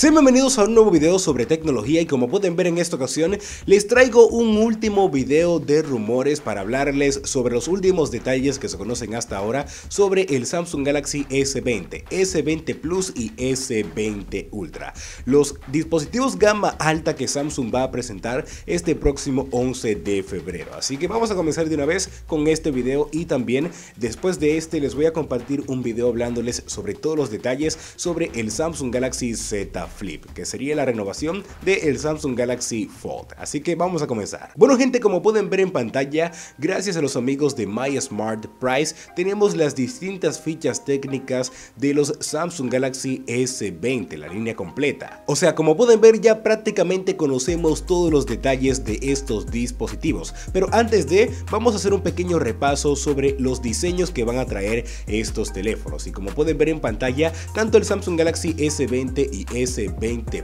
Sean bienvenidos a un nuevo video sobre tecnología y como pueden ver en esta ocasión les traigo un último video de rumores para hablarles sobre los últimos detalles que se conocen hasta ahora sobre el Samsung Galaxy S20, S20 Plus y S20 Ultra, los dispositivos gama alta que Samsung va a presentar este próximo 11 de febrero. Así que vamos a comenzar de una vez con este video y también después de este les voy a compartir un video hablándoles sobre todos los detalles sobre el Samsung Galaxy Z Flip, que sería la renovación del Samsung Galaxy Fold. Así que vamos a comenzar. Bueno gente, como pueden ver en pantalla, gracias a los amigos de MySmartPrice tenemos las distintas fichas técnicas de los Samsung Galaxy S20, la línea completa. O sea, como pueden ver ya prácticamente conocemos todos los detalles de estos dispositivos, pero antes de, vamos a hacer un pequeño repaso sobre los diseños que van a traer estos teléfonos. Y como pueden ver en pantalla, tanto el Samsung Galaxy S20 y S20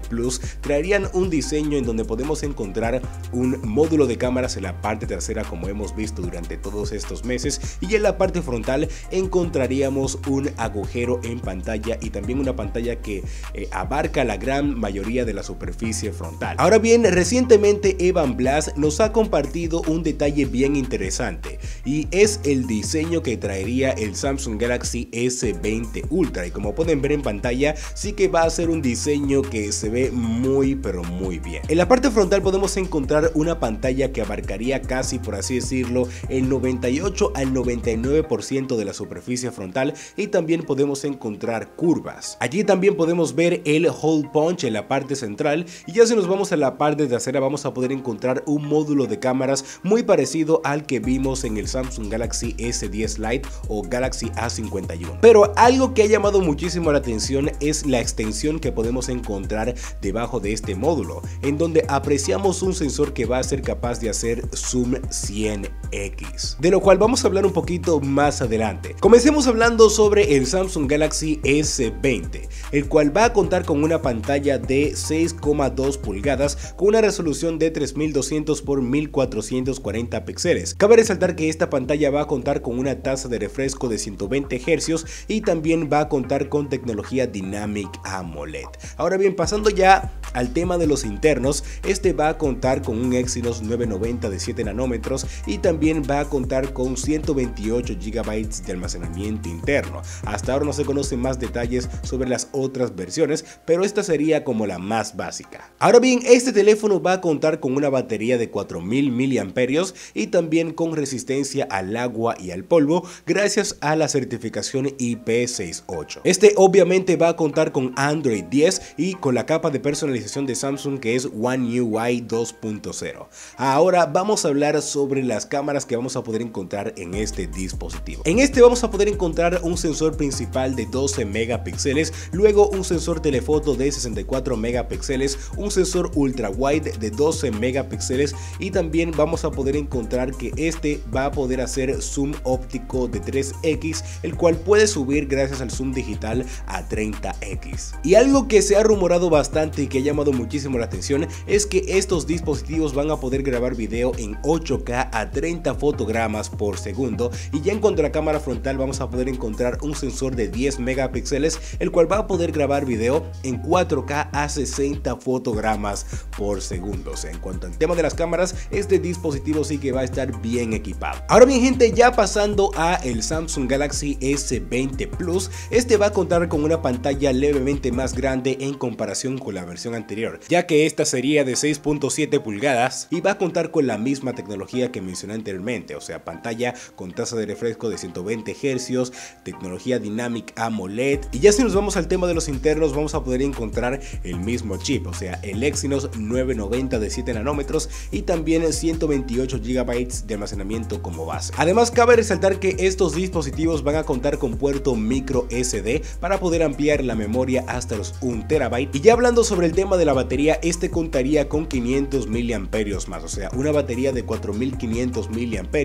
Plus traerían un diseño en donde podemos encontrar un módulo de cámaras en la parte trasera como hemos visto durante todos estos meses, y en la parte frontal encontraríamos un agujero en pantalla y también una pantalla que abarca la gran mayoría de la superficie frontal. Ahora bien, recientemente Evan Blass nos ha compartido un detalle bien interesante y es el diseño que traería el Samsung Galaxy S20 Ultra, y como pueden ver en pantalla sí que va a ser un diseño que se ve muy pero muy bien. En la parte frontal podemos encontrar una pantalla que abarcaría casi, por así decirlo, el 98 al 99% de la superficie frontal, y también podemos encontrar curvas. Allí también podemos ver el hole punch en la parte central, y ya si nos vamos a la parte trasera vamos a poder encontrar un módulo de cámaras muy parecido al que vimos en el Samsung Galaxy S10 Lite o Galaxy A51. Pero algo que ha llamado muchísimo la atención es la extensión que podemos encontrar debajo de este módulo, en donde apreciamos un sensor que va a ser capaz de hacer zoom 100x, de lo cual vamos a hablar un poquito más adelante. Comencemos hablando sobre el Samsung Galaxy S20, el cual va a contar con una pantalla de 6,2 pulgadas con una resolución de 3200 por 1440 píxeles. Cabe resaltar que esta pantalla va a contar con una tasa de refresco de 120 Hz y también va a contar con tecnología Dynamic AMOLED. Ahora bien, pasando ya al tema de los internos, este va a contar con un Exynos 990 de 7 nanómetros y también va a contar con 128 GB de almacenamiento interno. Hasta ahora no se conocen más detalles sobre las otras versiones, pero esta sería como la más básica. Ahora bien, este teléfono va a contar con una batería de 4000 mAh y también con resistencia al agua y al polvo gracias a la certificación IP68. Este obviamente va a contar con Android 10 y con la capa de personalización de Samsung que es One UI 2.0. Ahora vamos a hablar sobre las cámaras que vamos a poder encontrar en este dispositivo. En este vamos a poder encontrar un sensor principal de 12 megapíxeles, luego un sensor telefoto de 64 megapíxeles, un sensor ultra wide de 12 megapíxeles y también vamos a poder encontrar que este va a poder hacer zoom óptico de 3x, el cual puede subir gracias al zoom digital a 30x. Y algo que se ha rumorado bastante y que ha llamado muchísimo la atención es que estos dispositivos van a poder grabar video en 8K a 30 fotogramas por segundo, y ya en cuanto a la cámara frontal vamos a poder encontrar un sensor de 10 megapíxeles el cual va a poder grabar video en 4K a 60 fotogramas por segundo. O sea, en cuanto al tema de las cámaras, este dispositivo sí que va a estar bien equipado. Ahora bien gente, ya pasando a el Samsung Galaxy S20 Plus, este va a contar con una pantalla levemente más grande en comparación con la versión anterior, ya que esta sería de 6.7 pulgadas y va a contar con la misma tecnología que mencioné anteriormente, o sea, pantalla con tasa de refresco de 120 Hz, tecnología Dynamic AMOLED, y ya si nos vamos al tema de los internos vamos a poder encontrar el mismo chip, o sea, el Exynos 990 de 7 nanómetros y también 128 GB de almacenamiento como base. Además, cabe resaltar que estos dispositivos van a contar con puerto micro SD para poder ampliar la memoria hasta los 1 TB. Y ya hablando sobre el tema de la batería, este contaría con 500 mAh más, o sea, una batería de 4500 mAh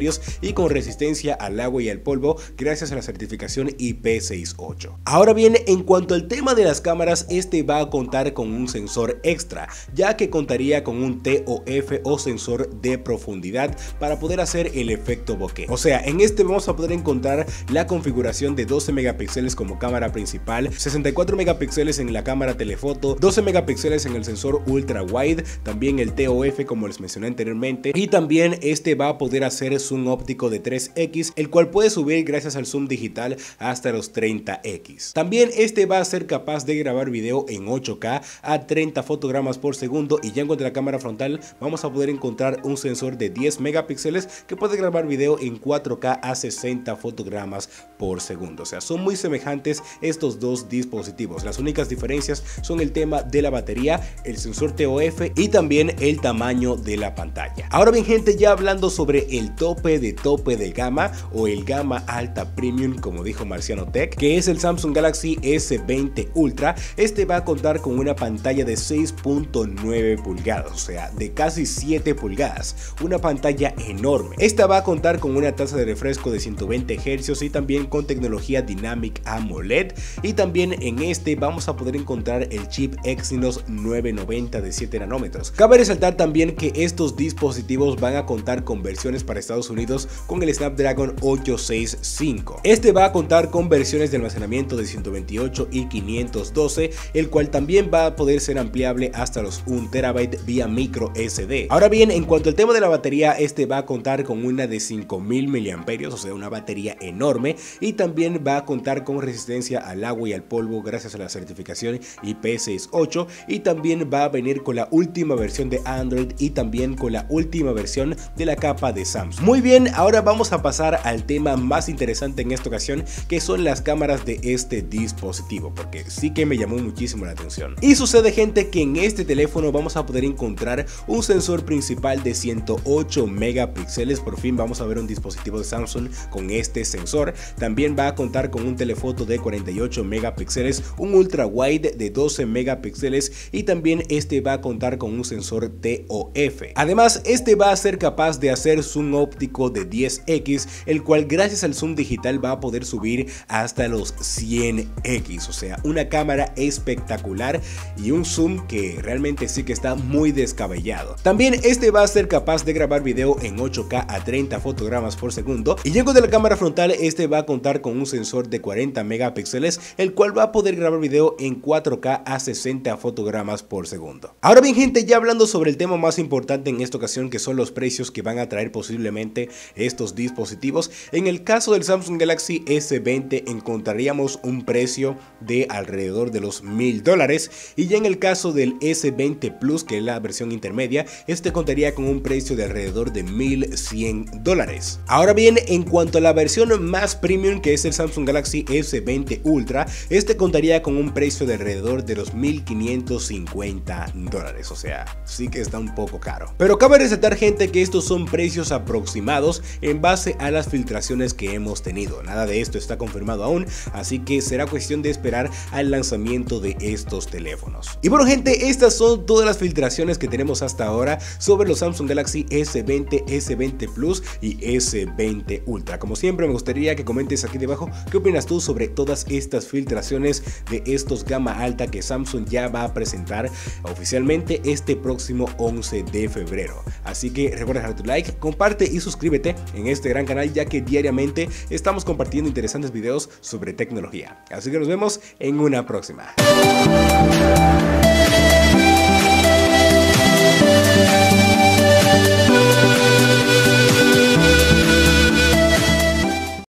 y con resistencia al agua y al polvo gracias a la certificación IP68. Ahora bien, en cuanto al tema de las cámaras, este va a contar con un sensor extra, ya que contaría con un TOF o sensor de profundidad para poder hacer el efecto efecto bokeh. O sea, en este vamos a poder encontrar la configuración de 12 megapíxeles como cámara principal, 64 megapíxeles en la cámara telefoto, 12 megapíxeles en el sensor ultra wide, también el TOF como les mencioné anteriormente, y también este va a poder hacer zoom óptico de 3x, el cual puede subir gracias al zoom digital hasta los 30x. También este va a ser capaz de grabar video en 8K a 30 fotogramas por segundo, y ya en cuanto a la cámara frontal vamos a poder encontrar un sensor de 10 megapíxeles que puede grabar video en 4K a 60 fotogramas por segundo. O sea, son muy semejantes estos dos dispositivos. Las únicas diferencias son el tema de la batería, el sensor TOF y también el tamaño de la pantalla. Ahora bien, gente, ya hablando sobre el tope de gama o el gama alta premium, como dijo Marciano Tech, que es el Samsung Galaxy S20 Ultra, este va a contar con una pantalla de 6.9 pulgadas, o sea, de casi 7 pulgadas, una pantalla enorme. Esta va a contar con una tasa de refresco de 120 Hz y también con tecnología Dynamic AMOLED, y también en este vamos a poder encontrar el chip Exynos 990 de 7 nanómetros. Cabe resaltar también que estos dispositivos van a contar con versiones para Estados Unidos con el Snapdragon 865. Este va a contar con versiones de almacenamiento de 128 y 512, el cual también va a poder ser ampliable hasta los 1 TB vía micro SD. Ahora bien, en cuanto al tema de la batería, este va a contar con una de 5000 mAh, o sea, una batería enorme, y también va a contar con resistencia al agua y al polvo gracias a la certificación IP68, y también va a venir con la última versión de Android y también con la última versión de la capa de Samsung. Muy bien, ahora vamos a pasar al tema más interesante en esta ocasión, que son las cámaras de este dispositivo, porque sí que me llamó muchísimo la atención. Y sucede, gente, que en este teléfono vamos a poder encontrar un sensor principal de 108 megapíxeles. Por fin vamos a ver un dispositivo de Samsung con este sensor. También va a contar con un telefoto de 48 megapíxeles, un ultra wide de 12 megapíxeles y también este va a contar con un sensor TOF. Además, este va a ser capaz de hacer zoom óptico de 10x, el cual gracias al zoom digital va a poder subir hasta los 100x, o sea, una cámara espectacular y un zoom que realmente sí que está muy descabellado. También este va a ser capaz de grabar video en 8K a 30 fotogramas por segundo, y luego de la cámara frontal este va a contar con un sensor de 40 megapíxeles, el cual va a poder grabar video en 4K a 60 fotogramas por segundo. Ahora bien, gente, ya hablando sobre el tema más importante en esta ocasión, que son los precios que van a traer posiblemente estos dispositivos. En el caso del Samsung Galaxy S20 encontraríamos un precio de alrededor de los $1000, y ya en el caso del S20 Plus, que es la versión intermedia, este contaría con un precio de alrededor de $1100. Ahora bien, en cuanto a la versión más premium, que es el Samsung Galaxy S20 Ultra, este contaría con un precio de alrededor de los $1550, o sea, sí que está un poco caro. Pero cabe resaltar, gente, que estos son precios aproximados en base a las filtraciones que hemos tenido. Nada de esto está confirmado aún, así que será cuestión de esperar al lanzamiento de estos teléfonos. Y bueno, gente, estas son todas las filtraciones que tenemos hasta ahora sobre los Samsung Galaxy S20, S20 Plus y S20 Ultra. Como siempre, me gustaría que comentes aquí debajo qué opinas tú sobre todas estas filtraciones de estos gama alta que Samsung ya va a presentar oficialmente este próximo 11 de febrero. Así que recuerda dejar tu like, comparte y suscríbete en este gran canal, ya que diariamente estamos compartiendo interesantes videos sobre tecnología. Así que nos vemos en una próxima.